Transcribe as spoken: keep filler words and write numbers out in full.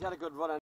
He's got a good run on